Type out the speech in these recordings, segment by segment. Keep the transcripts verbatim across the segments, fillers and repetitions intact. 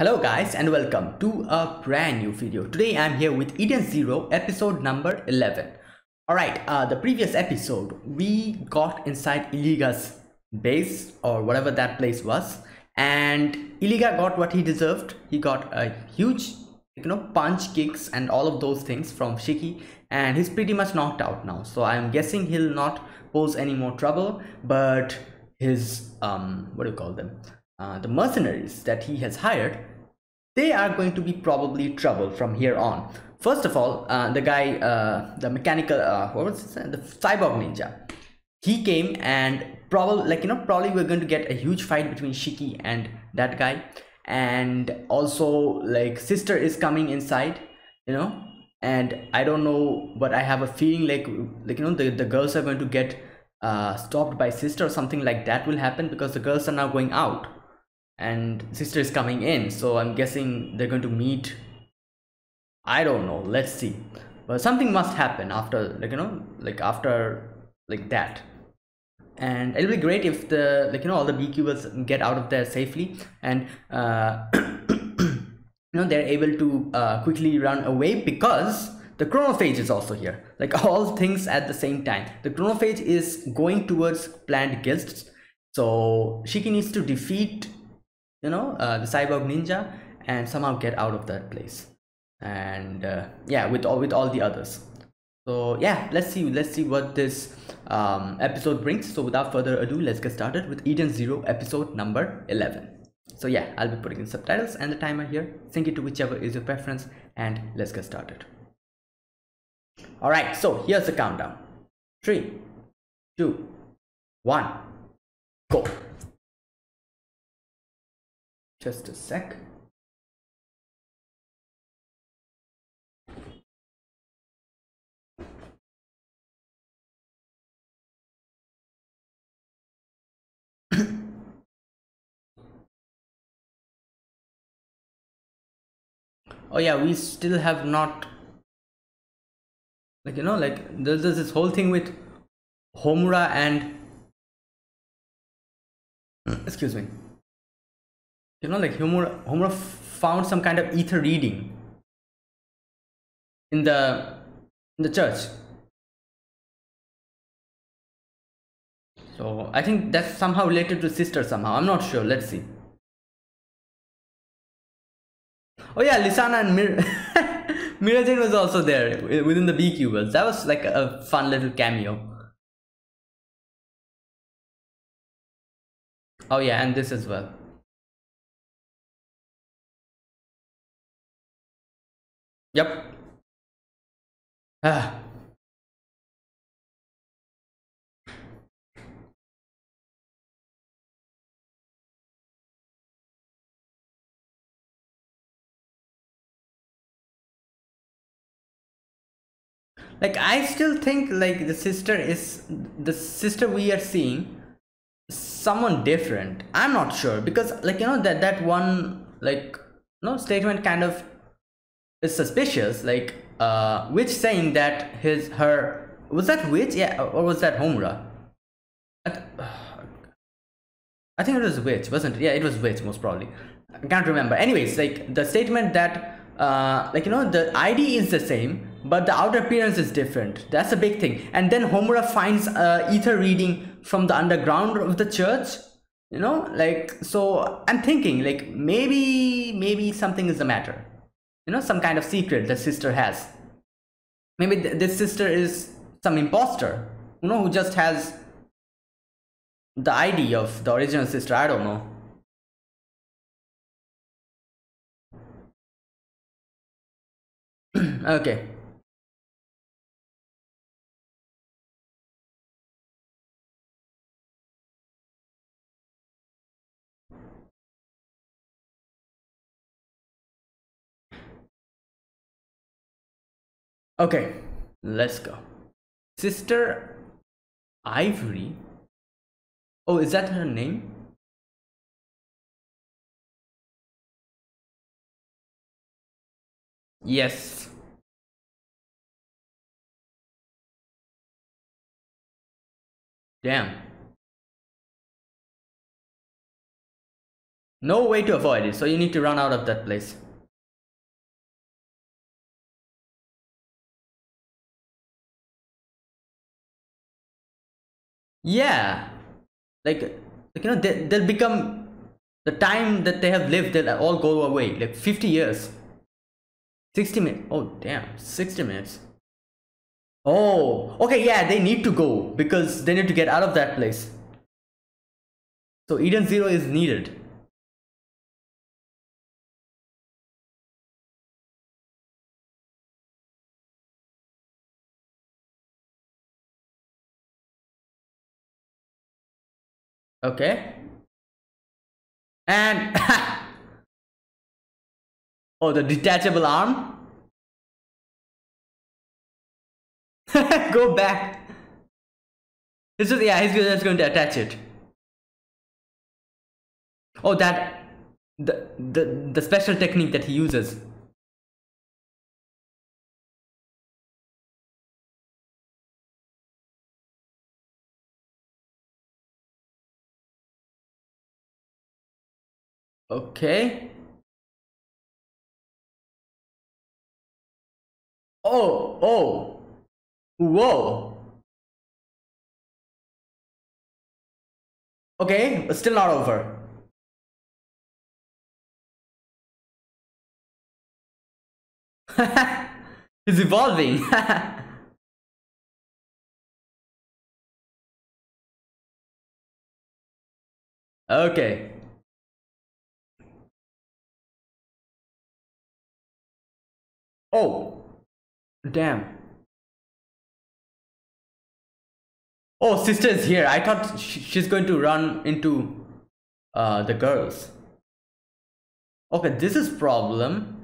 Hello guys and welcome to a brand new video. Today I'm here with Edens Zero episode number eleven. Alright, uh, the previous episode we got inside Iliga's base or whatever that place was, and Iliga got what he deserved. He got a huge you know punch, kicks and all of those things from Shiki, and he's pretty much knocked out now, so I'm guessing he'll not pose any more trouble. But his um what do you call them uh, the mercenaries that he has hired, they are going to be probably trouble from here on. First of all, uh, the guy uh, the mechanical uh, what was his name? The cyborg ninja, he came and probably like you know probably we're going to get a huge fight between Shiki and that guy. And also like sister is coming inside, you know and I don't know, but I have a feeling like like you know the, the girls are going to get uh stopped by sister, or something like that will happen, because the girls are now going out and sister is coming in. So I'm guessing they're going to meet. I don't know, let's see, but something must happen after like you know like after like that. And it'll be great if the like you know all the B Q Bs get out of there safely, and uh, you know they're able to uh, quickly run away, because the chronophage is also here. Like all things at the same time. The chronophage is going towards planned guilds, so Shiki needs to defeat you know uh, the cyborg ninja and somehow get out of that place. And uh, yeah, with all with all the others. So yeah, let's see let's see what this um, episode brings. So without further ado, let's get started with Edens Zero episode number eleven. So yeah, I'll be putting in subtitles and the timer here. Sync it to whichever is your preference, and let's get started. Alright, so here's the countdown. three, two, one, go. Just a sec. Oh yeah, we still have not like you know like there's, there's this whole thing with Homura and excuse me you know like Homura, Homura found some kind of ether reading in the in the church, so I think that's somehow related to sister somehow. I'm not sure, let's see. Oh yeah, Lissana and Mir Mirajin was also there within the B Q Bs. That was like a fun little cameo. Oh yeah, and this as well. Yep. Ah. Like I still think like the sister is the sister we are seeing someone different. I'm not sure, because like you know that that one like no statement kind of is suspicious, like uh Witch saying that his her was that Witch, yeah, or was that Homura? I, th I think it was Witch, wasn't it? Yeah, it was Witch most probably. I can't remember. Anyways, like the statement that uh like you know the I D is the same, but the outer appearance is different. That's a big thing. And then Homura finds uh, ether reading from the underground of the church, you know like so I'm thinking like maybe maybe something is the matter, you know some kind of secret that sister has. Maybe th this sister is some imposter, you know who just has the I D of the original sister. I don't know. Okay. Okay, let's go. Sister Ivry. Oh, is that her name? Yes. Damn. No way to avoid it, so you need to run out of that place. Yeah, like, like you know, they, they'll become, the time that they have lived, they'll all go away. Like fifty years, sixty minutes. Oh damn, sixty minutes. Oh, okay, yeah, they need to go because they need to get out of that place. So Edens Zero is needed. Okay. And oh, the detachable arm. Go back. It's just, yeah, he's just going to attach it. Oh, that the the the special technique that he uses. Okay. Oh, oh. Whoa. Okay, but still not over. It's evolving. Okay. Oh, damn. Oh, sister is here. I thought sh she's going to run into uh, the girls. Okay, this is problem.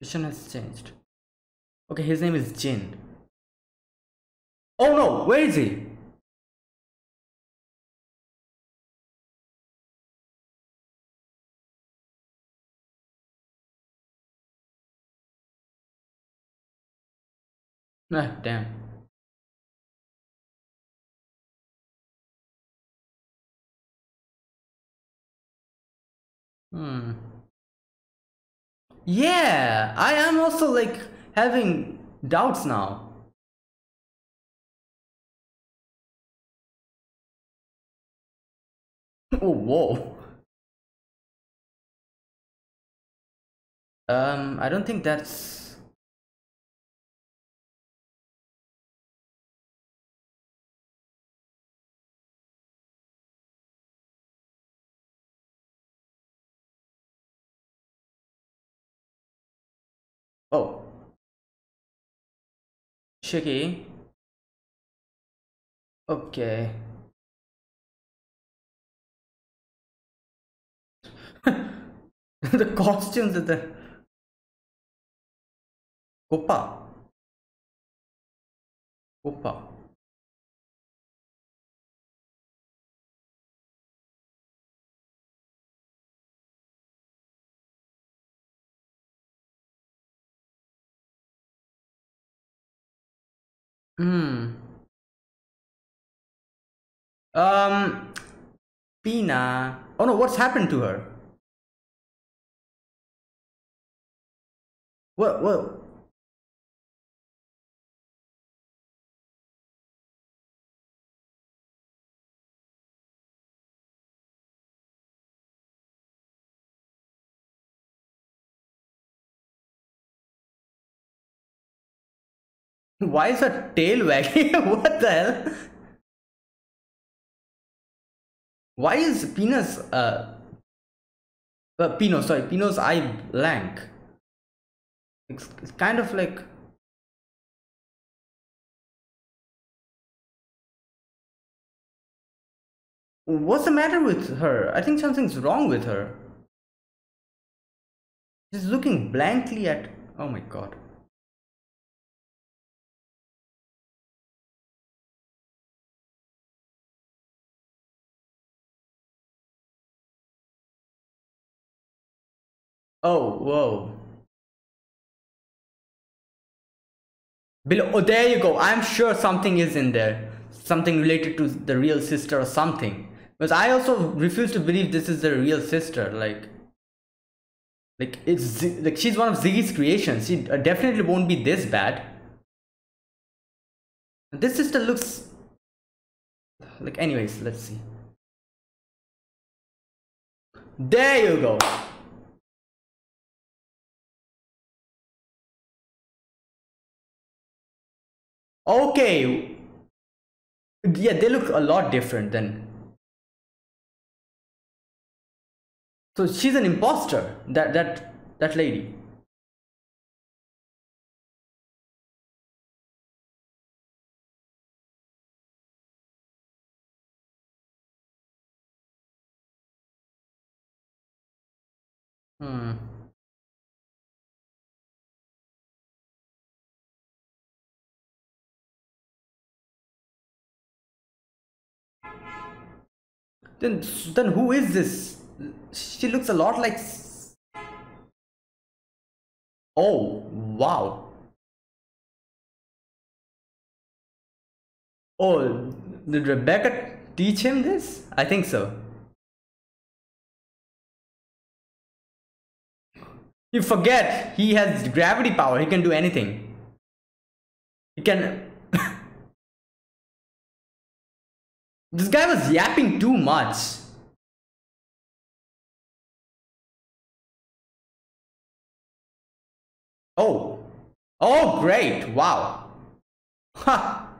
Vision has changed. Okay, his name is Jin. Oh no, where is he? Nah, damn. Hmm. Yeah, I am also like having doubts now. Oh, whoa. Um, I don't think that's... Oh. Shiki. Okay. The costumes of the Copa. Copa. Hmm. Um Pina. Oh no, what's happened to her? Whoa, whoa. Why is her tail wagging? What the hell? Why is Pina's uh, uh Pino, sorry, Pino's eye blank? It's, it's kind of like, what's the matter with her? I think something's wrong with her. She's looking blankly at, oh my god. Oh, whoa. Below, oh, there you go. I'm sure something is in there. Something related to the real sister or something. Because I also refuse to believe this is the real sister. Like, like it's like she's one of Ziggy's creations. She definitely won't be this bad. This sister looks like, anyways, let's see. There you go. Okay. Yeah, they look a lot different than. So she's an imposter, that that that lady. Hmm. Then then who is this? She looks a lot like... Oh, wow. Oh, did Rebecca teach him this? I think so. You forget he has gravity power. He can do anything. He can... This guy was yapping too much. Oh, oh, great. Wow. Ha.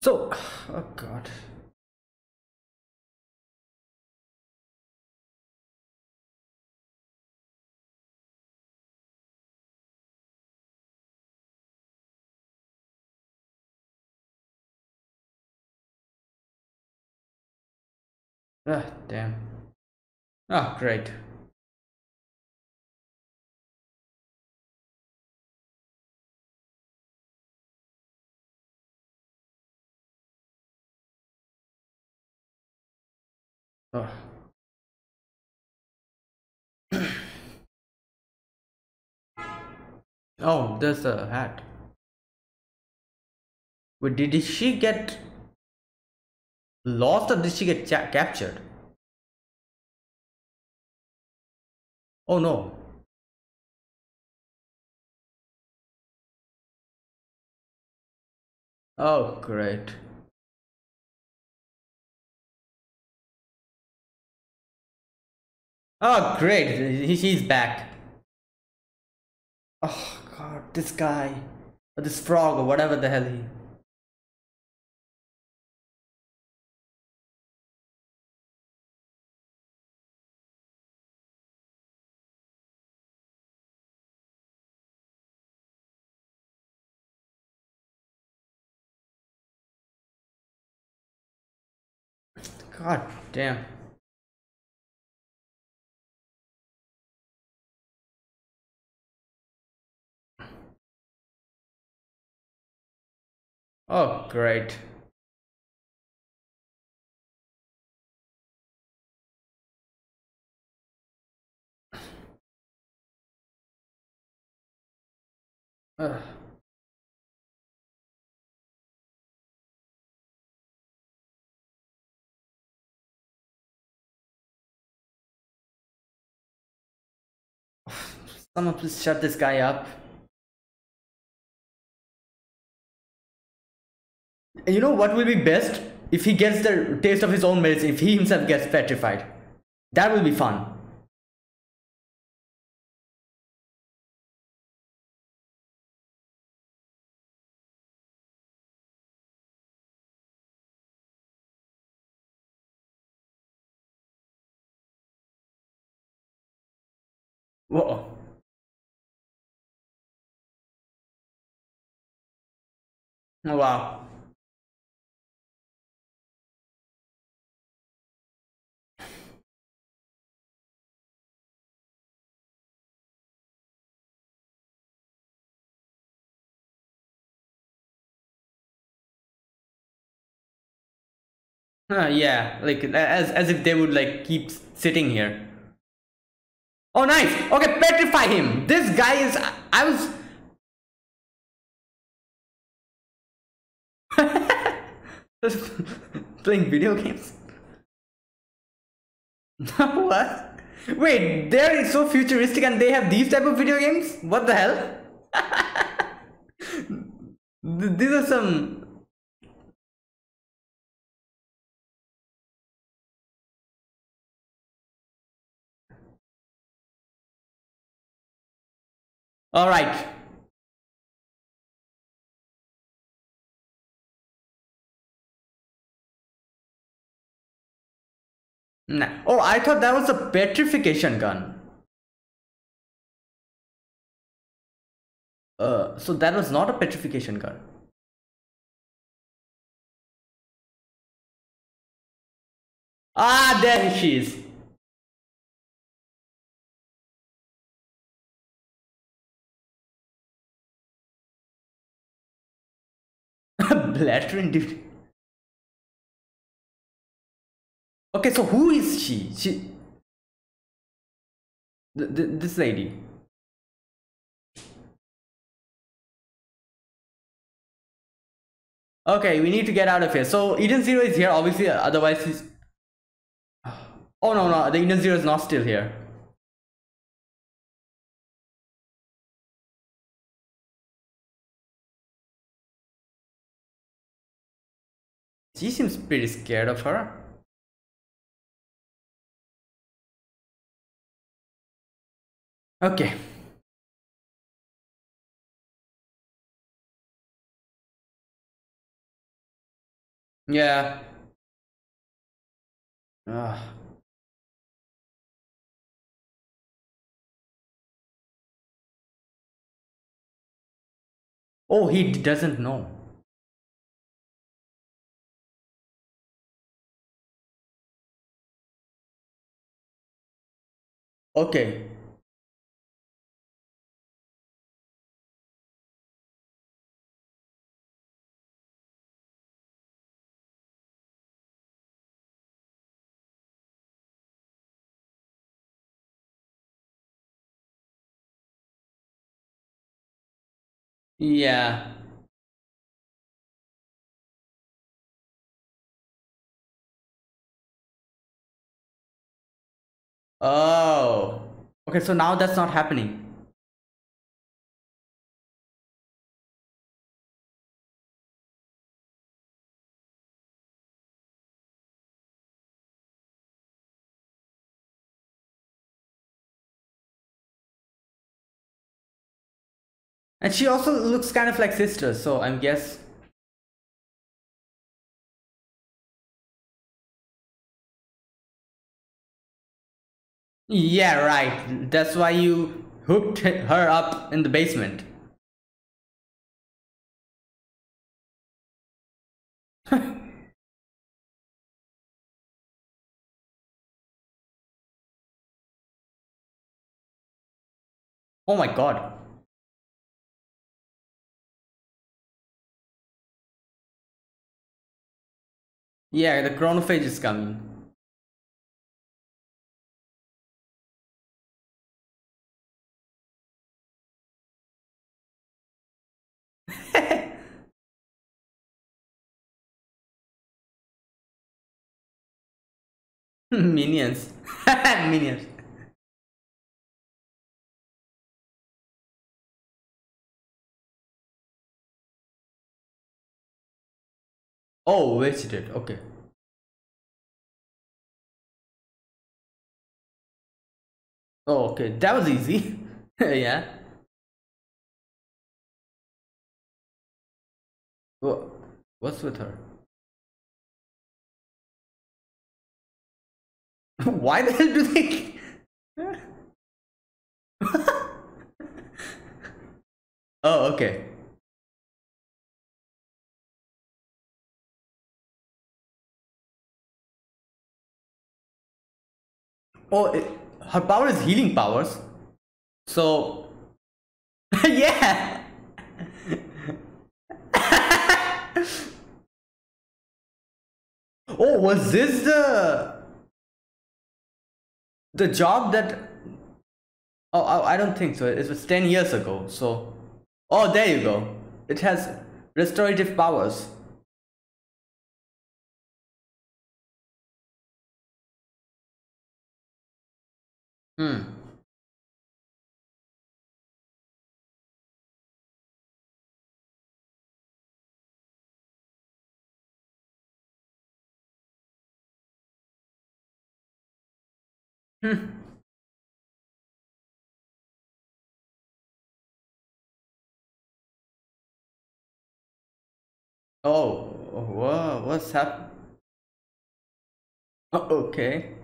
So, oh God. Ah, damn. Ah, great. Oh. Oh, there's a hat. But did she get lost or did she get captured? Oh no. Oh great. Oh great, he, he's back. Oh God, this guy or this frog or whatever the hell he... God damn. Oh, great. Ugh. Someone please shut this guy up. You know what will be best? If he gets the taste of his own medicine, if he himself gets petrified. That will be fun. Whoa. Oh, wow. Huh, yeah, like as, as if they would like keep sitting here. Oh, nice. Okay, petrify him. This guy is... I was... Just playing video games? What? Wait, they're so futuristic and they have these type of video games? What the hell? These are some... Alright. Nah. Oh, I thought that was a petrification gun. Uh, so that was not a petrification gun. Ah, there she is. Blattering dude. Okay, so who is she? She, th th this lady. Okay, we need to get out of here. So Edens Zero is here, obviously. Otherwise, he's. Oh no, no, the Edens Zero is not still here. She seems pretty scared of her. Okay. Yeah. Ugh. Oh, he doesn't know. Okay. Yeah. Oh. Okay, so now that's not happening. And she also looks kind of like sister, so I guess. Yeah, right. That's why you hooked her up in the basement. Oh my God. Yeah, the chronophage is coming. Minions. Minions. Oh, wait, it. Okay. Oh, okay. That was easy. Yeah. What's with her? Why the hell do they? Oh, okay. Oh, it, her power is healing powers. So, yeah. Oh, was this the the job that? Oh, I, I don't think so. It was ten years ago. So, oh, there you go. It has restorative powers. Hmm. Hmm. Oh, whoa, what's happening? Oh, okay.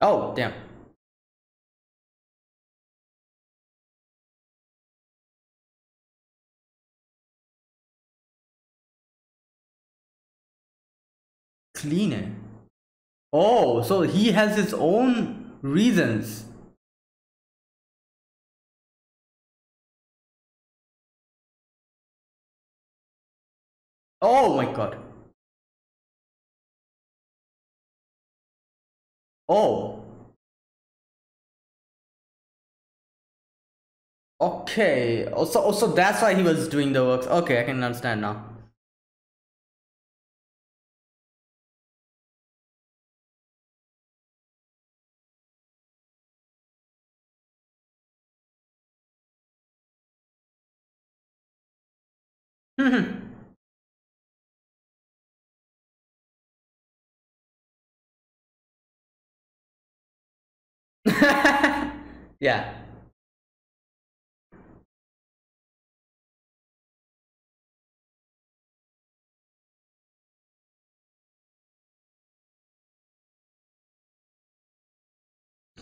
Oh, damn. Cleaner. Oh, so he has his own reasons. Oh my God. Oh. Okay. Also, also that's why he was doing the works. Okay, I can understand now. Yeah.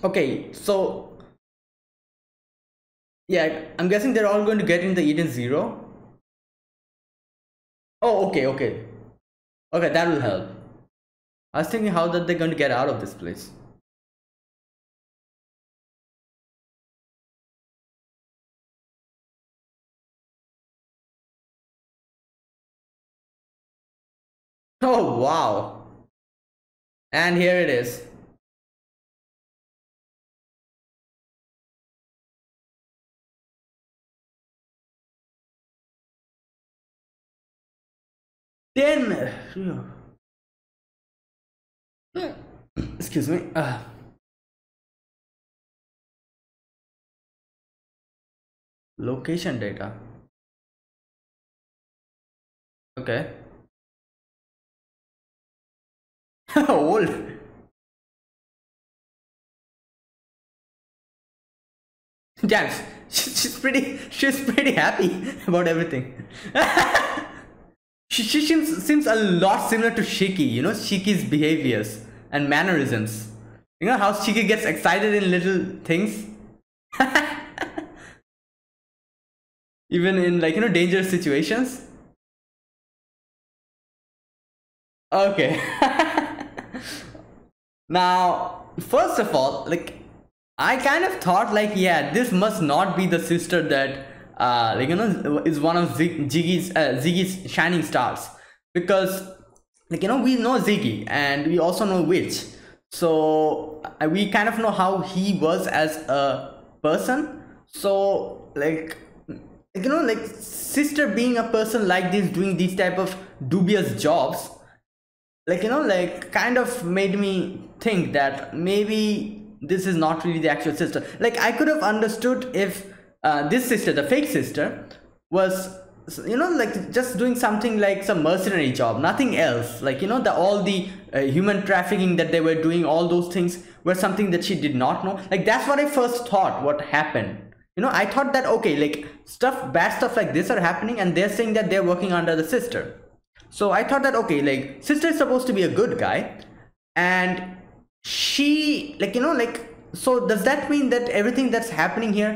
Okay, so yeah, I'm guessing they're all going to get in the Edens Zero. Oh, okay, okay. Okay, that will help. I was thinking how that they're going to get out of this place. Oh, wow. And here it is. Then, excuse me. Uh. Location data. Okay. Old. Damn, she, she's pretty. She's pretty happy about everything. She, she seems, seems a lot similar to Shiki, you know, Shiki's behaviors and mannerisms. You know how Shiki gets excited in little things? Even in, like, you know, dangerous situations? Okay. Now, first of all, like, I kind of thought, like, yeah, this must not be the sister that Uh, like, you know, is one of Z Ziggy's, uh, Ziggy's shining stars, because, like, you know, we know Ziggy and we also know Witch, so uh, we kind of know how he was as a person. So, like, like, you know, like, sister being a person like this, doing these type of dubious jobs, like, you know, like, kind of made me think that maybe this is not really the actual sister. Like, I could have understood if Uh, this sister, the fake sister, was, you know, like, just doing something like some mercenary job, nothing else. Like, you know, the all the uh, human trafficking that they were doing, all those things were something that she did not know. Like, that's what I first thought what happened. You know, I thought that, okay, like, stuff, bad stuff like this are happening and they're saying that they're working under the sister. So I thought that, okay, like, sister is supposed to be a good guy, and she, like, you know, like, so does that mean that everything that's happening here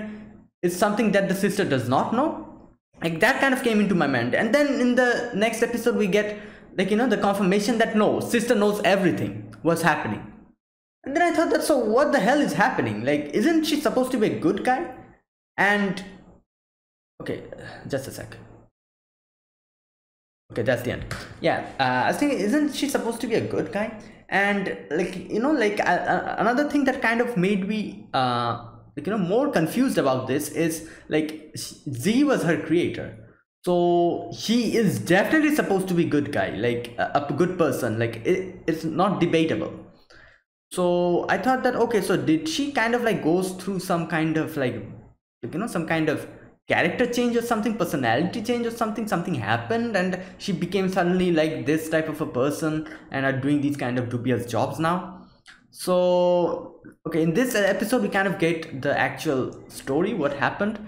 is something that the sister does not know? Like, that kind of came into my mind. And then in the next episode we get, like, you know, the confirmation that no, sister knows everything what's happening. And then I thought that, so what the hell is happening? Like, isn't she supposed to be a good guy? And okay, just a sec. Okay, that's the end. Yeah, uh, I think isn't she supposed to be a good guy? And like, you know, like uh, another thing that kind of made me uh like, you know, more confused about this is like Z was her creator. So he is definitely supposed to be good guy, like a, a good person, like it, it's not debatable. So I thought that, okay, so did she kind of like goes through some kind of like, you know, some kind of character change or something, personality change or something, something happened and she became suddenly like this type of a person and are doing these kind of dubious jobs now. So, okay, in this episode, we kind of get the actual story, what happened.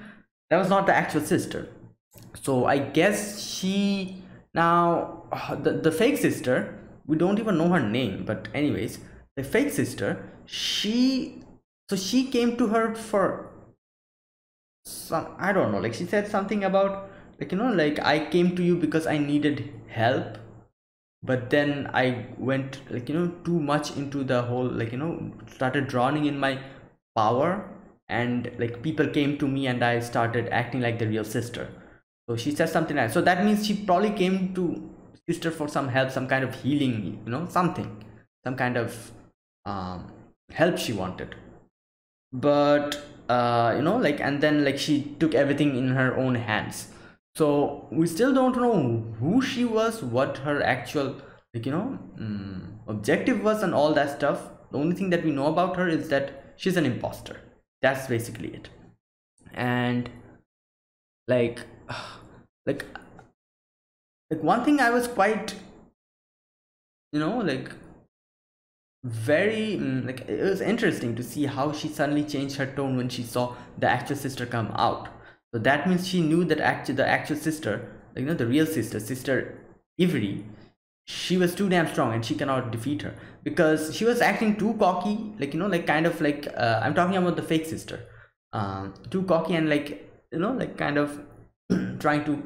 That was not the actual sister. So I guess she now, the, the fake sister, we don't even know her name, but anyways, the fake sister, she, so she came to her for some, I don't know, like she said something about, like, you know, like I came to you because I needed help, but then I went, like, you know, too much into the whole, like, you know, started drowning in my power, and like people came to me and I started acting like the real sister. So she said something like, so that means she probably came to sister for some help, some kind of healing, you know, something, some kind of um, help she wanted. But uh you know, like, and then like she took everything in her own hands. So we still don't know who she was, what her actual, like, you know, um, objective was and all that stuff. The only thing that we know about her is that she's an imposter. That's basically it. And like like like one thing I was quite, you know, like very like, it was interesting to see how she suddenly changed her tone when she saw the actual sister come out. So that means she knew that actually the actual sister, like, you know, the real sister, Sister Ivry, she was too damn strong and she cannot defeat her, because she was acting too cocky, like, you know, like kind of like uh, I'm talking about the fake sister, um too cocky and like, you know, like kind of trying to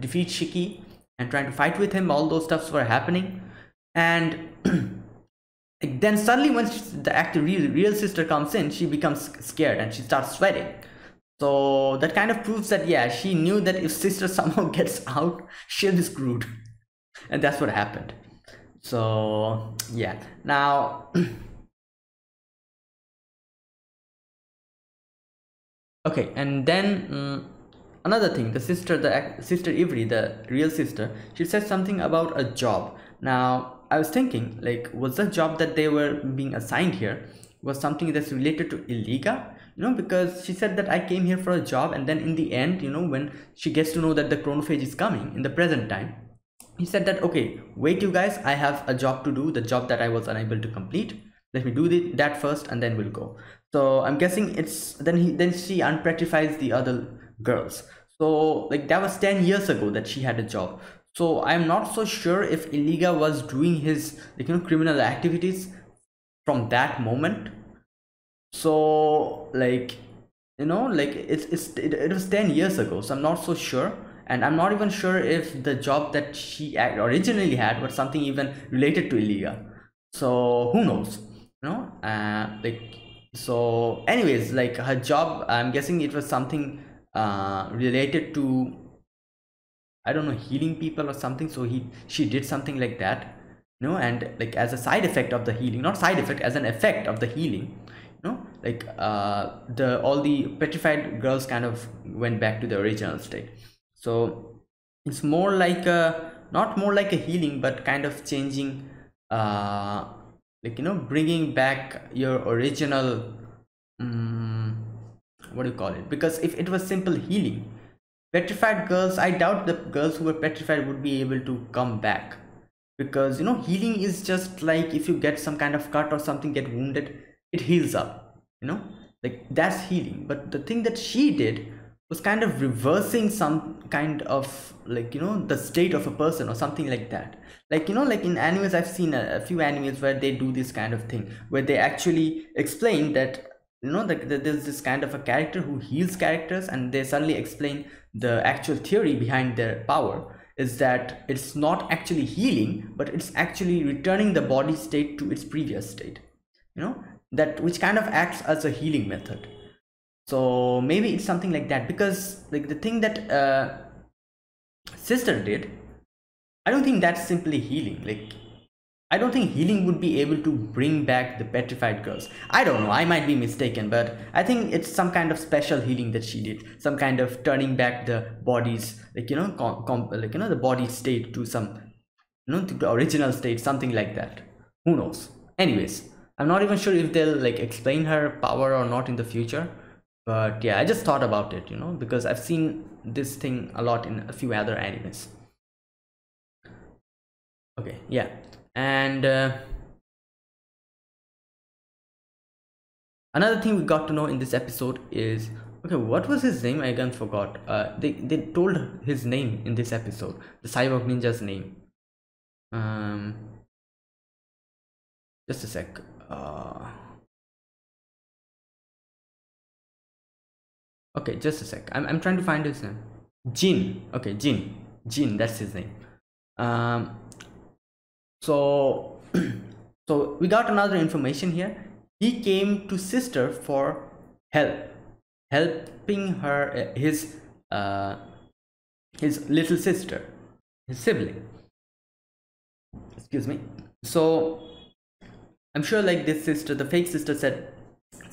defeat Shiki and trying to fight with him. All those stuffs were happening, and then suddenly when she, the actual real, real sister comes in, she becomes scared and she starts sweating. So that kind of proves that, yeah, she knew that if sister somehow gets out, she'll be screwed, and that's what happened. So yeah, now okay, and then um, another thing, the sister, the Sister Ivry, the real sister, she said something about a job. Now I was thinking, like, was the job that they were being assigned here was something that's related to Illega, you know, because she said that I came here for a job, and then in the end, you know, when she gets to know that the chronophage is coming in the present time, he said that, okay, wait, you guys, I have a job to do, the job that I was unable to complete. Let me do the, that first, and then we'll go. So I'm guessing it's then he then she unpetrifies the other girls. So like that was ten years ago that she had a job. So I'm not so sure if Illega was doing his, like, you know, criminal activities from that moment. So like, you know, like it's, it's it, it was ten years ago. So I'm not so sure. And I'm not even sure if the job that she originally had was something even related to Illega. So who knows, you know, uh, like, so anyways, like her job, I'm guessing it was something uh, related to, I don't know, healing people or something. So he she did something like that, you know, and like as a side effect of the healing, not side effect, as an effect of the healing, you know, like uh the all the petrified girls kind of went back to the original state. So it's more like a, not more like a healing, but kind of changing, uh like, you know, bringing back your original, um, what do you call it? Because if it was simple healing, petrified girls, I doubt the girls who were petrified would be able to come back, because, you know, healing is just like if you get some kind of cut or something, get wounded, it heals up, you know, like that's healing. But the thing that she did was kind of reversing some kind of, like, you know, the state of a person or something like that. Like, you know, like in animes, I've seen a, a few animes where they do this kind of thing, where they actually explain that, you know, that the, there's this kind of a character who heals characters, and they suddenly explain the actual theory behind their power is that it's not actually healing, but it's actually returning the body state to its previous state, you know, that which kind of acts as a healing method. So maybe it's something like that, because like the thing that uh, Sister did, I don't think that's simply healing. Like, I don't think healing would be able to bring back the petrified girls. I don't know, I might be mistaken, but I think it's some kind of special healing that she did, some kind of turning back the bodies, like, you know, com com like, you know, the body state to some, you know, to the original state, something like that. Who knows? Anyways, I'm not even sure if they'll like explain her power or not in the future, but yeah, I just thought about it, you know, because I've seen this thing a lot in a few other animes. Okay, yeah. And uh, another thing we got to know in this episode is, okay, what was his name? I again forgot. Uh, they, they told his name in this episode, the cyborg ninja's name. Um, just a sec. Uh, okay, just a sec. I'm, I'm trying to find his name. Jin. Okay, Jin. Jin, that's his name. Um, So, so we got another information here. He came to Sister for help, helping her, his, uh, his little sister, his sibling. Excuse me. So, I'm sure like this sister, the fake sister said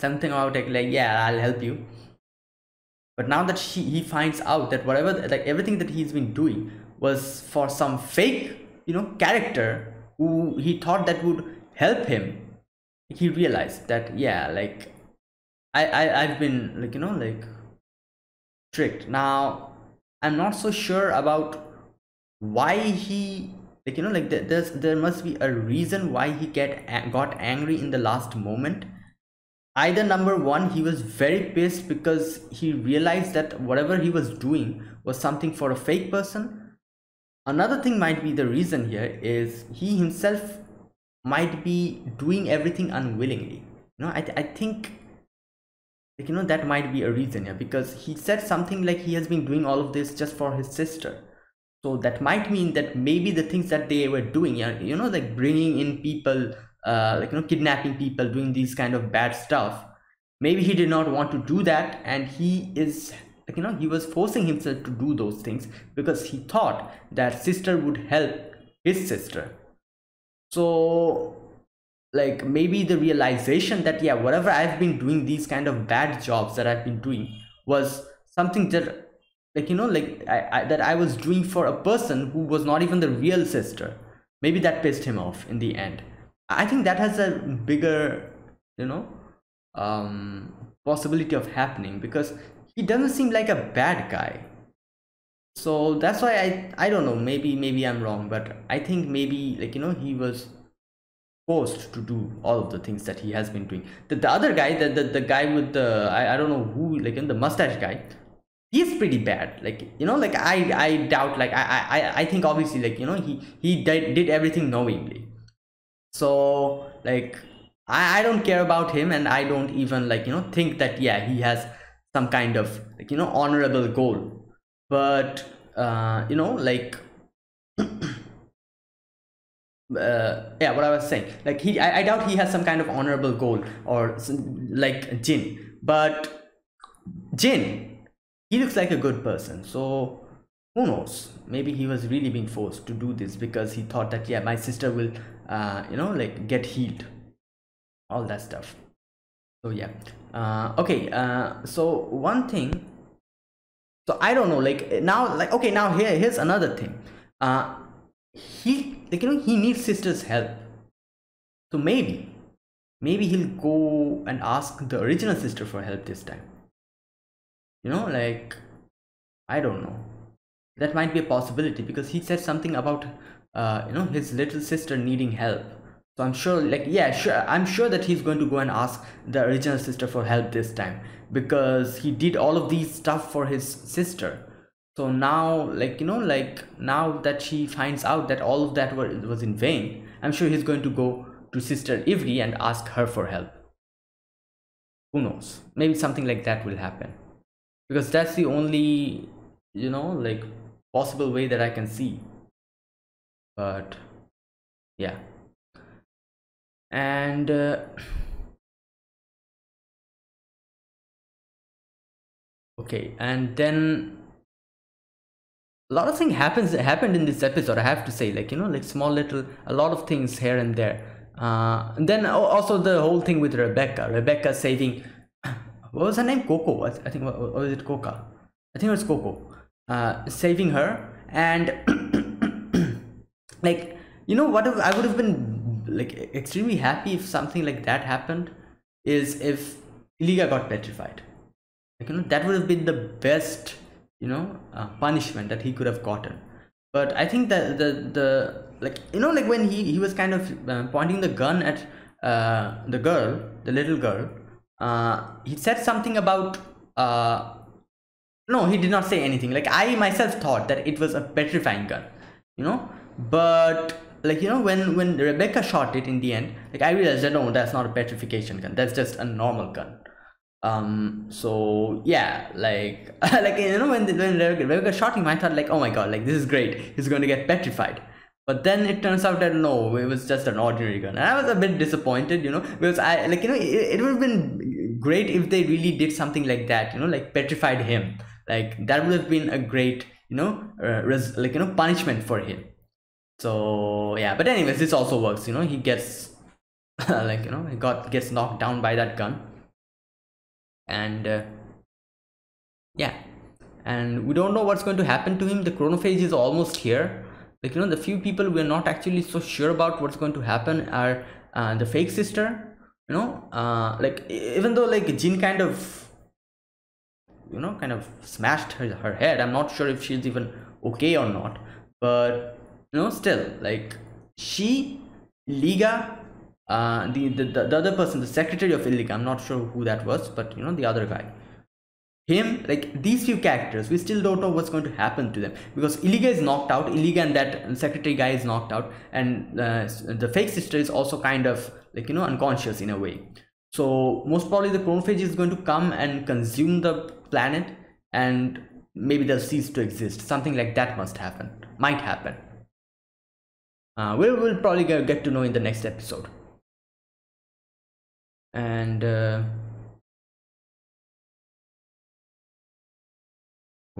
something about like, like yeah, I'll help you. But now that she, he finds out that whatever, like everything that he's been doing was for some fake, you know, character who he thought that would help him, he realized that, yeah, like I, I, I've been like, you know, like tricked. Now, I'm not so sure about why he, like, you know, like there's, there must be a reason why he get, got angry in the last moment. Either number one, he was very pissed because he realized that whatever he was doing was something for a fake person. Another thing might be the reason here is he himself might be doing everything unwillingly. You know, I, th I think, like, you know, that might be a reason here, because he said something like he has been doing all of this just for his sister. So that might mean that maybe the things that they were doing, you know, like bringing in people, uh, like, you know, kidnapping people, doing these kind of bad stuff. Maybe he did not want to do that, and he is, like, you know, he was forcing himself to do those things because he thought that Sister would help his sister. So like maybe the realization that, yeah, whatever I've been doing, these kind of bad jobs that I've been doing was something that, like, you know, like I, I that I was doing for a person who was not even the real sister. Maybe that pissed him off in the end. I think that has a bigger, you know, um, possibility of happening, because he doesn't seem like a bad guy. So that's why I I don't know, maybe maybe I'm wrong, but I think maybe, like, you know, he was forced to do all of the things that he has been doing. The, the other guy, the, the, the guy with the, I, I don't know who, like, in the mustache guy, he's pretty bad. Like, you know, like I, I doubt, like I, I, I think obviously, like, you know, he, he did, did everything knowingly. So like I, I don't care about him, and I don't even, like, you know, think that, yeah, he has some kind of, like, you know, honorable goal. But uh, you know, like uh, yeah, what I was saying, like he I, I doubt he has some kind of honorable goal, or like Jin. But Jin, he looks like a good person, so who knows, maybe he was really being forced to do this because he thought that, yeah, my sister will uh, you know, like get healed, all that stuff. So yeah, uh, okay, uh, so one thing, so I don't know, like now, like, okay, now here, here's another thing, uh, he, like, you know, he needs Sister's help, so maybe, maybe he'll go and ask the original sister for help this time, you know, like, I don't know, that might be a possibility, because he said something about, uh, you know, his little sister needing help. So I'm sure, like, yeah, sure, I'm sure that he's going to go and ask the original sister for help this time, because he did all of these stuff for his sister. So now, like, you know, like now that she finds out that all of that were, was in vain, I'm sure he's going to go to Sister Ivry and ask her for help. Who knows? Maybe something like that will happen, because that's the only, you know, like possible way that I can see. But yeah. And uh, Okay, and then a lot of things happens happened in this episode, I have to say, like, you know, like small little a lot of things here and there. Uh, and then also the whole thing with Rebecca, Rebecca saving, what was her name? Coco, I think, or was it Coca? I think it was Coco, uh, saving her, and like, you know what, I would have been like extremely happy if something like that happened, is if Iliga got petrified. Like, you know, that would have been the best, you know, uh, punishment that he could have gotten. But I think that the the like, you know, like when he he was kind of uh, pointing the gun at uh, the girl, the little girl, uh, he said something about uh, no, he did not say anything. Like, I myself thought that it was a petrifying gun, you know. But like, you know, when when Rebecca shot it in the end, like I realized that no, that's not a petrification gun. That's just a normal gun. Um so yeah, like like you know, when, the, when Rebecca shot him, I thought like, oh my god, like this is great, he's going to get petrified. But then it turns out that no, it was just an ordinary gun, and I was a bit disappointed, you know, because I like, you know, it, it would have been great if they really did something like that, you know, like petrified him. Like that would have been a great, you know, uh, res like you know, punishment for him. So yeah, but anyways, this also works, you know, he gets like, you know, he got gets knocked down by that gun. And uh, yeah, and we don't know what's going to happen to him. The chronophage is almost here. Like, you know, the few people we're not actually so sure about what's going to happen are uh, the fake sister, you know, uh, like even though like Jin kind of, you know, kind of smashed her, her head, I'm not sure if she's even okay or not. But, you know, still, like, she, Iliga, Uh, the, the, the other person, the secretary of Iliga, I'm not sure who that was, but you know, the other guy, him, like these few characters, we still don't know what's going to happen to them, because Iliga is knocked out, Iliga and that secretary guy is knocked out, and uh, the fake sister is also kind of like, you know, unconscious in a way. So most probably the chronophage is going to come and consume the planet, and maybe they'll cease to exist. Something like that must happen, might happen. Uh, we will probably get to know in the next episode. And uh,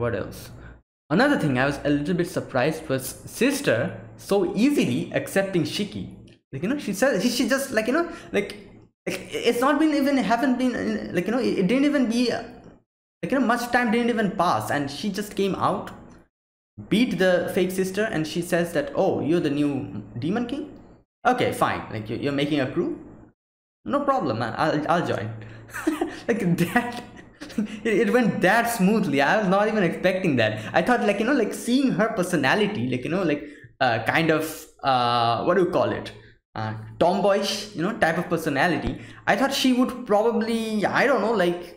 what else? Another thing I was a little bit surprised was Sister so easily accepting Shiki. Like, you know, she said she just like, you know, like it's not been even haven't been like, you know, it didn't even be like, you know, much time didn't even pass, and she just came out, beat the fake sister, and she says that, oh, you're the new demon king. Okay, fine. Like you're making a crew. No problem, man. I'll, I'll join. Like that, it, it went that smoothly. I was not even expecting that. I thought like, you know, like seeing her personality, like, you know, like uh, kind of, uh, what do you call it? Uh, tomboyish, you know, type of personality. I thought she would probably, I don't know, like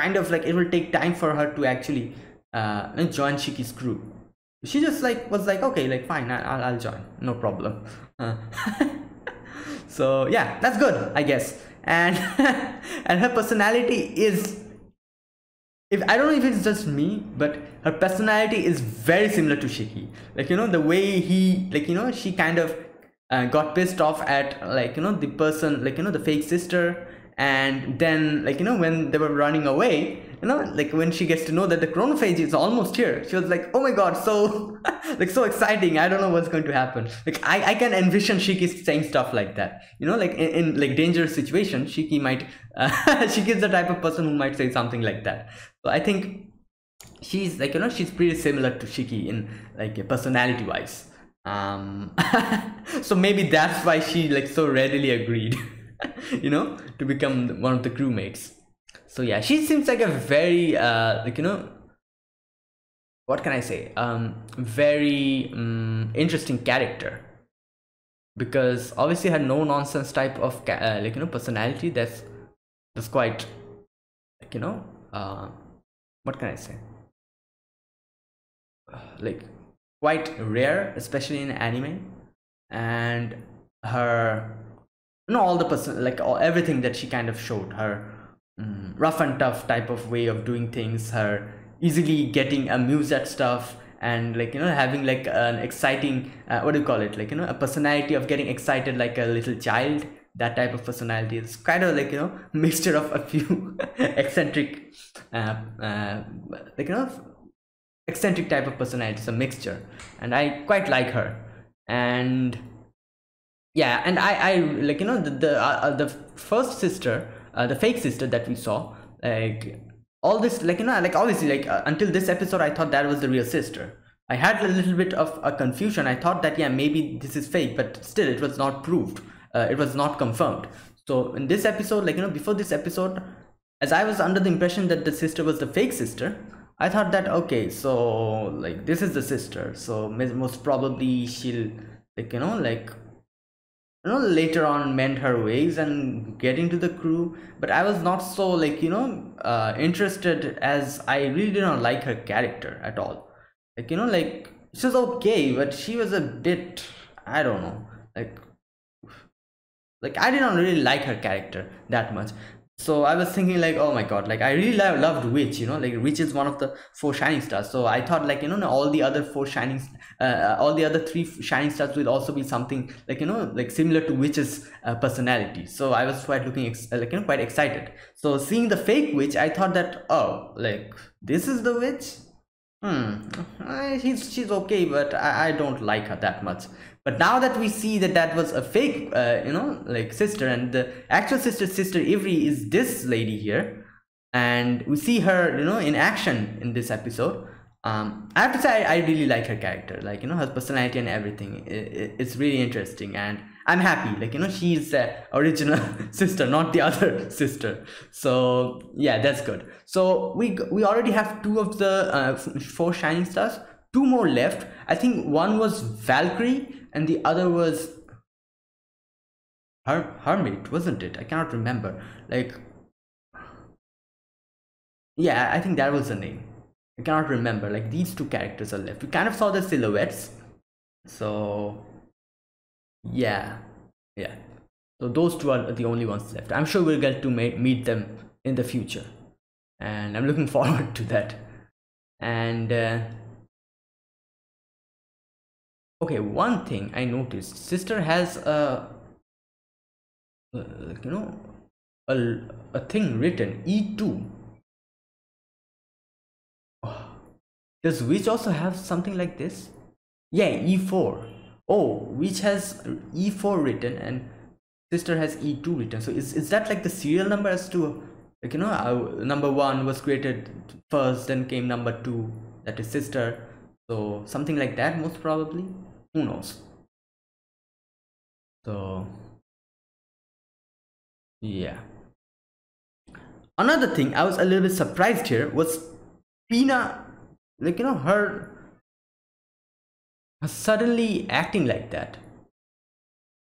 kind of like it will take time for her to actually uh, join Shiki's crew. She just like was like, okay, like fine, I'll, I'll join. No problem. Uh, So yeah, that's good, I guess. And and her personality is, if I don't know if it's just me, but her personality is very similar to Shiki. Like, you know, the way he, like, you know, she kind of uh, got pissed off at, like, you know, the person, like, you know, the fake sister. And then, like, you know, when they were running away, you know, like when she gets to know that the chronophage is almost here, she was like, oh my god, so like so exciting, I don't know what's going to happen. Like I, I can envision Shiki saying stuff like that, you know, like in, in like dangerous situation, Shiki might uh, Shiki is the type of person who might say something like that. So I think she's like, you know, she's pretty similar to Shiki in like personality wise. Um, so maybe that's why she like so readily agreed, you know, to become one of the crewmates. So yeah, she seems like a very, uh, like, you know, what can I say? Um, very um, interesting character, because obviously her no-nonsense type of, uh, like, you know, personality, that's, that's quite, like, you know, uh, what can I say? Like, quite rare, especially in anime. And her, you know, all the person, like, all, everything that she kind of showed, her Mm, rough and tough type of way of doing things, her easily getting amused at stuff, and like, you know, having like an exciting uh, what do you call it, like, you know, a personality of getting excited like a little child, that type of personality. It's kind of like, you know, mixture of a few eccentric, uh, uh, like, you know, eccentric type of personality. It's a mixture, and I quite like her. And yeah, and I, I like, you know, the the, uh, the first sister, uh, the fake sister that we saw, like all this, like, you know, like obviously, like uh, until this episode, I thought that was the real sister. I had a little bit of a confusion. I thought that, yeah, maybe this is fake, but still it was not proved. Uh, it was not confirmed. So in this episode, like, you know, before this episode, as I was under the impression that the sister was the fake sister, I thought that, okay, so like this is the sister. So most probably she'll, like, you know, like, you know, later on mend her ways and get into the crew. But I was not so, like, you know, uh, interested, as I really did not like her character at all. Like, you know, like, she was okay, but she was a bit, I don't know, like, like, I did not really like her character that much. So I was thinking, like, oh my god, like, I really love, loved Witch, you know, like, Witch is one of the four shining stars. So I thought, like, you know, all the other four shining, uh, all the other three shining stars will also be something, like, you know, like, similar to Witch's uh, personality. So I was quite looking, ex like, you know, quite excited. So seeing the fake Witch, I thought that, oh, like, this is the Witch? Hmm, uh, she's, she's okay, but I, I don't like her that much. But now that we see that that was a fake, uh, you know, like, sister, and the actual sister, Sister Ivry, is this lady here, and we see her, you know, in action in this episode. Um, I have to say, I, I really like her character, like, you know, her personality and everything. It, it, it's really interesting, and I'm happy, like, you know, she's the original sister, not the other sister. So yeah, that's good. So we we already have two of the uh, four shining stars, two more left. I think one was Valkyrie and the other was Her Hermit, wasn't it? I cannot remember. Like, yeah, I think that was the name. I cannot remember. Like, these two characters are left. We kind of saw the silhouettes. So yeah, yeah, so those two are the only ones left. I'm sure we'll get to meet them in the future, and I'm looking forward to that. And uh, okay, one thing I noticed, sister has a uh, you know, a, a thing written E two. Oh, does Witch also have something like this? Yeah, E four. Oh, Witch has E four written and sister has E two written. So is, is that like the serial number, as to, like, you know, uh, number one was created first, then came number two, that is sister. So something like that, most probably. Who knows? So yeah. Another thing I was a little bit surprised here was Pina, like, you know, her suddenly acting like that.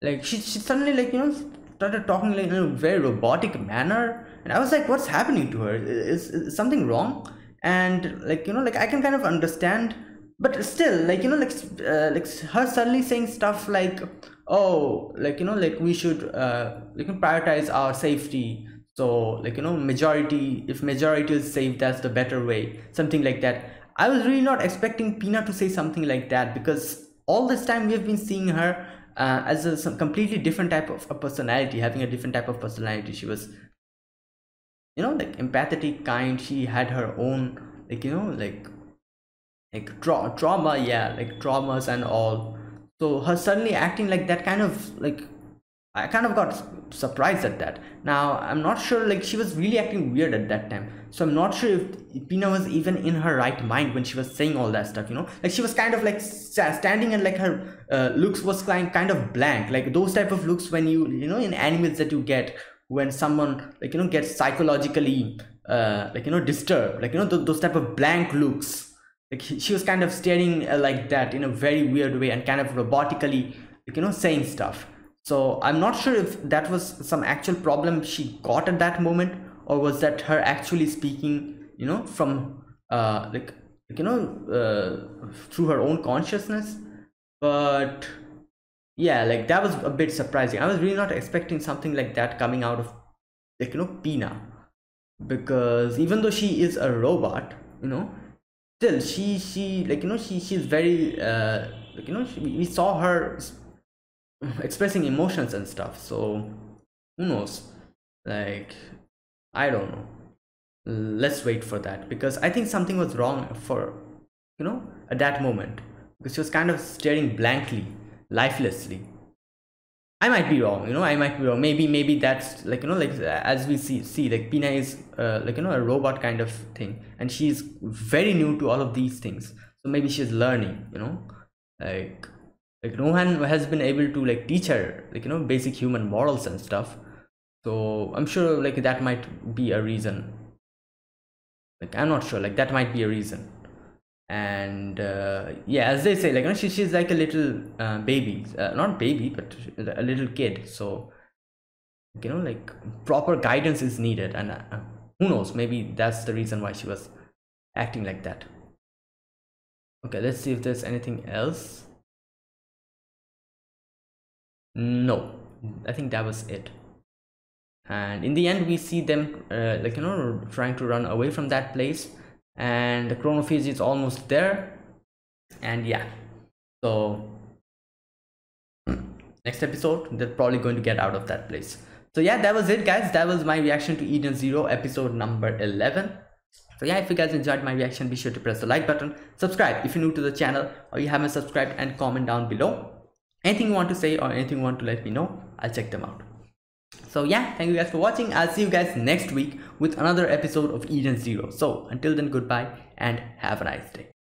Like, she, she suddenly, like, you know, started talking, like, in a very robotic manner, and I was like, what's happening to her? Is, is something wrong? And, like, you know, like, I can kind of understand, but still, like, you know, like, uh, like her suddenly saying stuff like, oh, like, you know, like, we should uh like prioritize our safety. So, like, you know, majority, if majority is safe, that's the better way, something like that. I was really not expecting Pina to say something like that, because all this time we have been seeing her uh, as a some completely different type of a personality, having a different type of personality. She was, you know, like, empathetic, kind. She had her own, like, you know, like, like tra trauma, yeah, like traumas and all. So her suddenly acting like that, kind of, like, I kind of got surprised at that. Now, I'm not sure, like, she was really acting weird at that time. So I'm not sure if Pina was even in her right mind when she was saying all that stuff, you know? Like, she was kind of, like, standing, and, like, her uh, looks was kind of blank. Like, those type of looks when you, you know, in animals that you get when someone, like, you know, gets psychologically, uh, like, you know, disturbed. Like, you know, th those type of blank looks. Like, she was kind of staring uh, like that in a very weird way, and kind of robotically, like, you know, saying stuff. So I'm not sure if that was some actual problem she got at that moment, or was that her actually speaking, you know, from uh, like, like, you know, uh, through her own consciousness. But yeah, like, that was a bit surprising. I was really not expecting something like that coming out of, like, you know, Pina, because even though she is a robot, you know, still she she like, you know, she she's very uh, like, you know, she, we saw her expressing emotions and stuff. So Who knows? Like, I don't know. Let's wait for that, because I think something was wrong for, you know, at that moment, because she was kind of staring blankly, lifelessly. I might be wrong, you know, I might be wrong. Maybe, maybe that's like, you know, like as we see, see like Pina is uh, like, you know, a robot kind of thing, and she's very new to all of these things. So maybe she's learning, you know, like, like no one has been able to like teach her, like, you know, basic human morals and stuff. So I'm sure like that might be a reason. Like, I'm not sure, like that might be a reason. And uh, yeah, as they say, like, you know, she, she's like a little uh, baby, uh, not baby, but a little kid. So, you know, like proper guidance is needed. And uh, who knows, maybe that's the reason why she was acting like that. Okay, let's see if there's anything else. No, I think that was it. And in the end, we see them uh, like, you know, trying to run away from that place. And the chronophage is almost there, and yeah, so next episode they're probably going to get out of that place. So yeah, that was it, guys. That was my reaction to Edens Zero episode number eleven. So yeah, if you guys enjoyed my reaction, be sure to press the like button, subscribe if you're new to the channel or you haven't subscribed, and comment down below anything you want to say or anything you want to let me know. I'll check them out. So yeah, thank you guys for watching. I'll see you guys next week with another episode of Edens Zero. So until then, goodbye and have a nice day.